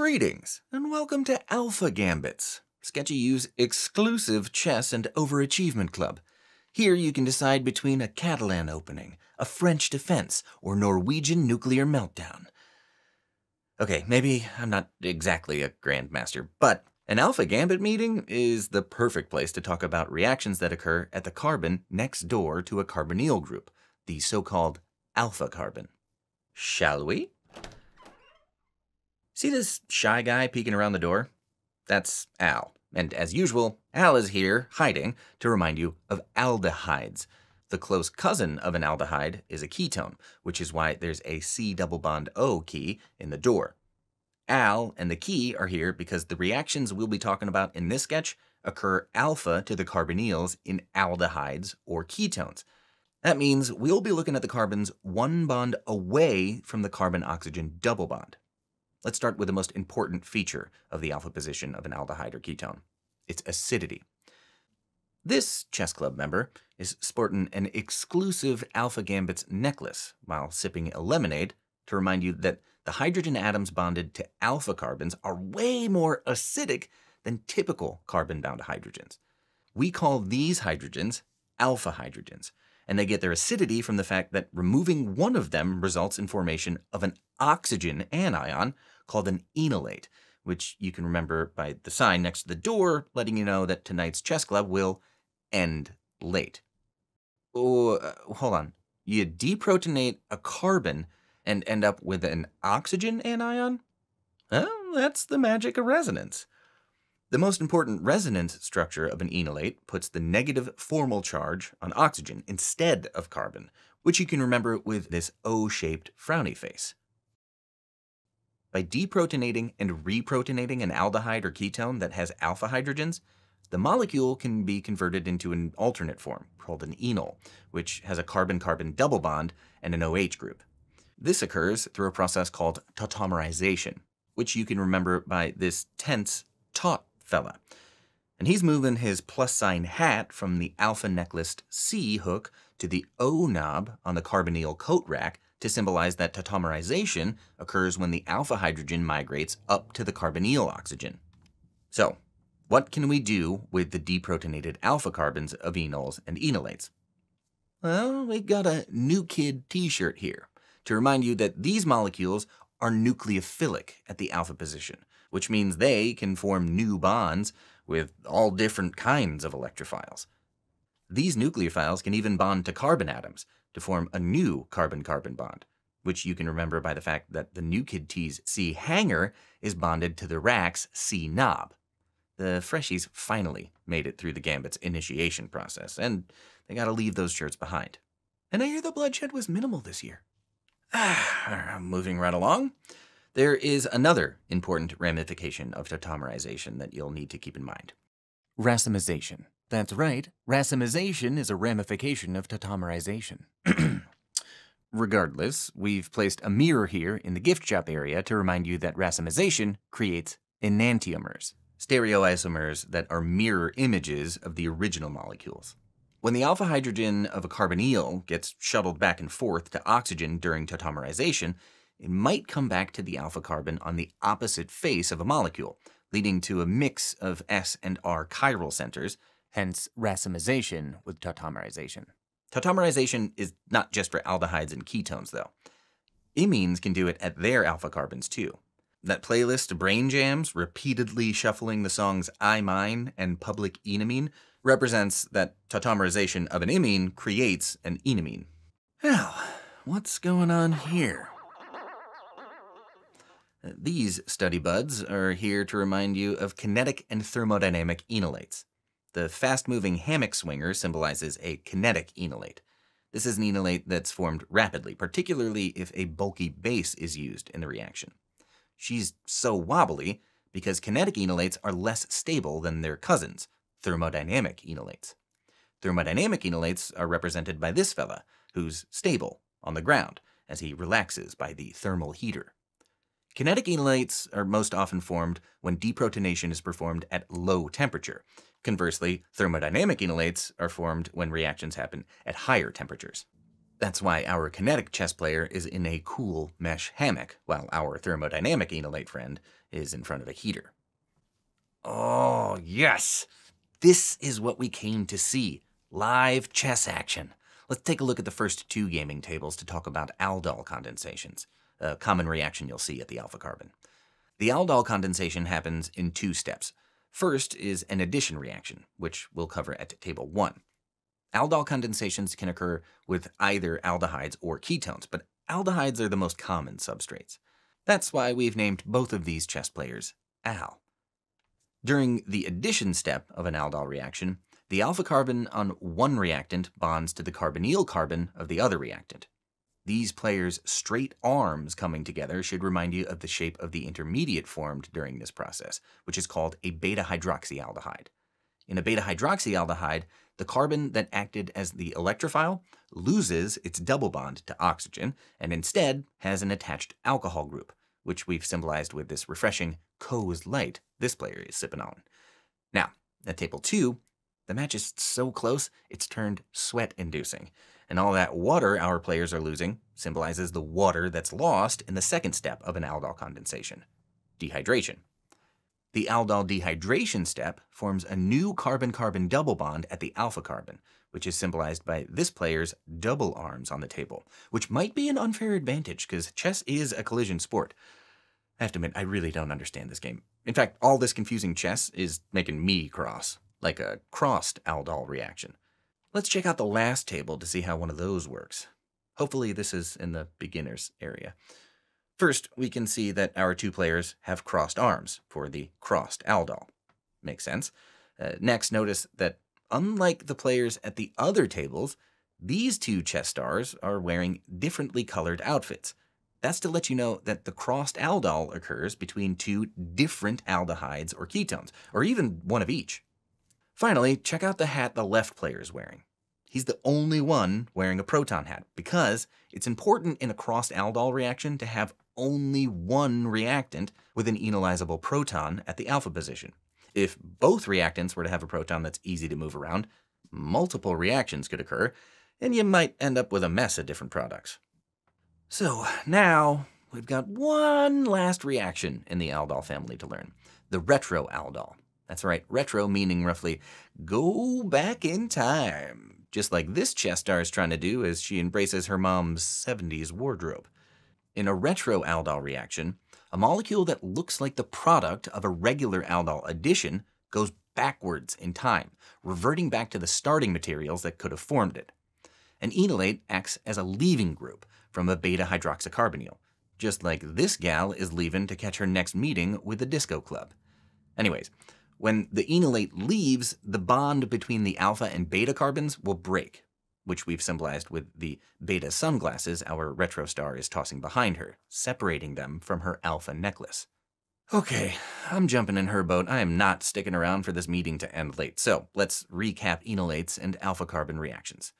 Greetings, and welcome to Alpha Gambits, Sketchy U's exclusive chess and overachievement club. Here you can decide between a Catalan opening, a French defense, or Norwegian nuclear meltdown. Okay, maybe I'm not exactly a grandmaster, but an Alpha Gambit meeting is the perfect place to talk about reactions that occur at the carbon next door to a carbonyl group, the so-called alpha carbon. Shall we? See this shy guy peeking around the door? That's Al. And as usual, Al is here, hiding, to remind you of aldehydes. The close cousin of an aldehyde is a ketone, which is why there's a C double bond O key in the door. Al and the key are here because the reactions we'll be talking about in this sketch occur alpha to the carbonyls in aldehydes or ketones. That means we'll be looking at the carbons one bond away from the carbon-oxygen double bond. Let's start with the most important feature of the alpha position of an aldehyde or ketone, its acidity. This chess club member is sporting an exclusive Alpha Gambits necklace while sipping a lemonade to remind you that the hydrogen atoms bonded to alpha carbons are way more acidic than typical carbon-bound hydrogens. We call these hydrogens alpha hydrogens, and they get their acidity from the fact that removing one of them results in formation of an oxygen anion called an enolate, which you can remember by the sign next to the door letting you know that tonight's chess club will end late. Oh, hold on. You deprotonate a carbon and end up with an oxygen anion? Well, that's the magic of resonance. The most important resonance structure of an enolate puts the negative formal charge on oxygen instead of carbon, which you can remember with this O-shaped frowny face. By deprotonating and reprotonating an aldehyde or ketone that has alpha hydrogens, the molecule can be converted into an alternate form called an enol, which has a carbon-carbon double bond and an OH group. This occurs through a process called tautomerization, which you can remember by this tense taut fella. And he's moving his plus sign hat from the alpha necklaced C hook to the O knob on the carbonyl coat rack to symbolize that tautomerization occurs when the alpha hydrogen migrates up to the carbonyl oxygen. So, what can we do with the deprotonated alpha carbons of enols and enolates? Well, we got a new kid t-shirt here to remind you that these molecules are nucleophilic at the alpha position, which means they can form new bonds with all different kinds of electrophiles. These nucleophiles can even bond to carbon atoms to form a new carbon-carbon bond, which you can remember by the fact that the new kid T's C hanger is bonded to the rack's C knob. The freshies finally made it through the Gambit's initiation process, and they gotta leave those shirts behind. And I hear the bloodshed was minimal this year. Moving right along. There is another important ramification of tautomerization that you'll need to keep in mind. Racemization. That's right, racemization is a ramification of tautomerization. Regardless, we've placed a mirror here in the gift shop area to remind you that racemization creates enantiomers, stereoisomers that are mirror images of the original molecules. When the alpha hydrogen of a carbonyl gets shuttled back and forth to oxygen during tautomerization, it might come back to the alpha carbon on the opposite face of a molecule, leading to a mix of S and R chiral centers, hence racemization with tautomerization. Tautomerization is not just for aldehydes and ketones, though. Imines can do it at their alpha carbons, too. That playlist of brain jams repeatedly shuffling the songs I Mine and Public Enamine represents that tautomerization of an imine creates an enamine. Now, what's going on here? These study buds are here to remind you of kinetic and thermodynamic enolates. The fast-moving hammock swinger symbolizes a kinetic enolate. This is an enolate that's formed rapidly, particularly if a bulky base is used in the reaction. She's so wobbly because kinetic enolates are less stable than their cousins, thermodynamic enolates. Thermodynamic enolates are represented by this fella, who's stable on the ground as he relaxes by the thermal heater. Kinetic enolates are most often formed when deprotonation is performed at low temperature. Conversely, thermodynamic enolates are formed when reactions happen at higher temperatures. That's why our kinetic chess player is in a cool mesh hammock, while our thermodynamic enolate friend is in front of a heater. Oh, yes! This is what we came to see, live chess action. Let's take a look at the first two gaming tables to talk about aldol condensations, a common reaction you'll see at the alpha carbon. The aldol condensation happens in two steps. First is an addition reaction, which we'll cover at table 1. Aldol condensations can occur with either aldehydes or ketones, but aldehydes are the most common substrates. That's why we've named both of these chess players Al. During the addition step of an aldol reaction, the alpha carbon on one reactant bonds to the carbonyl carbon of the other reactant. These players' straight arms coming together should remind you of the shape of the intermediate formed during this process, which is called a beta-hydroxyaldehyde. In a beta-hydroxyaldehyde, the carbon that acted as the electrophile loses its double bond to oxygen and instead has an attached alcohol group, which we've symbolized with this refreshing Coors Light this player is sipping on. Now, at table 2, the match is so close it's turned sweat-inducing, and all that water our players are losing symbolizes the water that's lost in the second step of an aldol condensation, dehydration. The aldol dehydration step forms a new carbon-carbon double bond at the alpha carbon, which is symbolized by this player's double arms on the table, which might be an unfair advantage because chess is a collision sport. I have to admit, I really don't understand this game. In fact, all this confusing chess is making me cross, like a crossed aldol reaction. Let's check out the last table to see how one of those works. Hopefully this is in the beginner's area. First, we can see that our two players have crossed arms for the crossed aldol. Makes sense. Next, notice that unlike the players at the other tables, these two chess stars are wearing differently colored outfits. That's to let you know that the crossed aldol occurs between two different aldehydes or ketones, or even one of each. Finally, check out the hat the left player is wearing. He's the only one wearing a proton hat because it's important in a crossed aldol reaction to have only one reactant with an enolizable proton at the alpha position. If both reactants were to have a proton that's easy to move around, multiple reactions could occur, and you might end up with a mess of different products. So now we've got one last reaction in the aldol family to learn, the retroaldol. That's right, retro meaning roughly go back in time, just like this chess star is trying to do as she embraces her mom's 70s wardrobe. In a retroaldol reaction, a molecule that looks like the product of a regular aldol addition goes backwards in time, reverting back to the starting materials that could have formed it. An enolate acts as a leaving group from a beta-hydroxycarbonyl, just like this gal is leaving to catch her next meeting with the disco club. Anyways, when the enolate leaves, the bond between the alpha and beta carbons will break, which we've symbolized with the beta sunglasses our retro star is tossing behind her, separating them from her alpha necklace. Okay, I'm jumping in her boat. I am not sticking around for this meeting to end late, so let's recap enolates and alpha carbon reactions.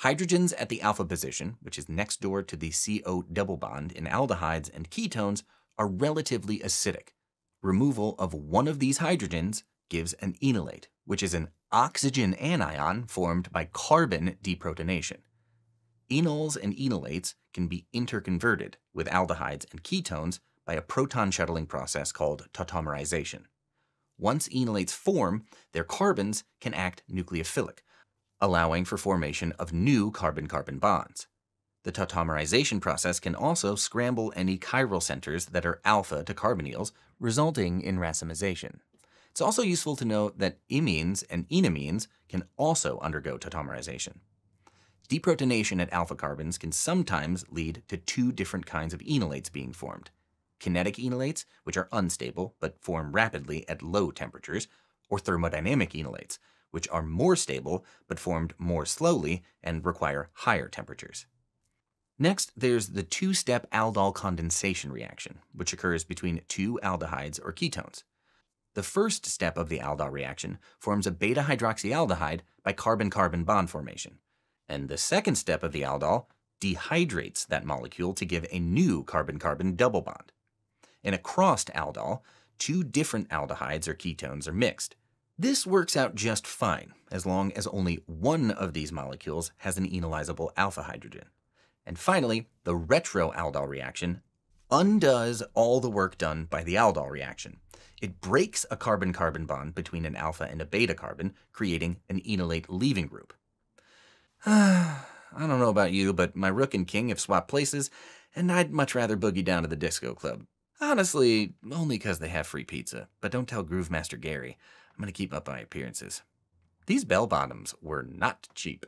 Hydrogens at the alpha position, which is next door to the CO double bond in aldehydes and ketones, are relatively acidic. Removal of one of these hydrogens gives an enolate, which is an oxygen anion formed by carbon deprotonation. Enols and enolates can be interconverted with aldehydes and ketones by a proton shuttling process called tautomerization. Once enolates form, their carbons can act nucleophilic, allowing for formation of new carbon-carbon bonds. The tautomerization process can also scramble any chiral centers that are alpha to carbonyls, resulting in racemization. It's also useful to know that imines and enamines can also undergo tautomerization. Deprotonation at alpha carbons can sometimes lead to two different kinds of enolates being formed. Kinetic enolates, which are unstable but form rapidly at low temperatures, or thermodynamic enolates, which are more stable but formed more slowly and require higher temperatures. Next, there's the two-step aldol condensation reaction, which occurs between two aldehydes or ketones. The first step of the aldol reaction forms a beta-hydroxyaldehyde by carbon-carbon bond formation, and the second step of the aldol dehydrates that molecule to give a new carbon-carbon double bond. In a crossed aldol, two different aldehydes or ketones are mixed. This works out just fine, as long as only one of these molecules has an enolizable alpha hydrogen. And finally, the retroaldol reaction undoes all the work done by the aldol reaction. It breaks a carbon-carbon bond between an alpha and a beta carbon, creating an enolate leaving group. I don't know about you, but my rook and king have swapped places, and I'd much rather boogie down to the disco club. Honestly, only because they have free pizza. But don't tell Groovemaster Gary. I'm going to keep up my appearances. These bell bottoms were not cheap.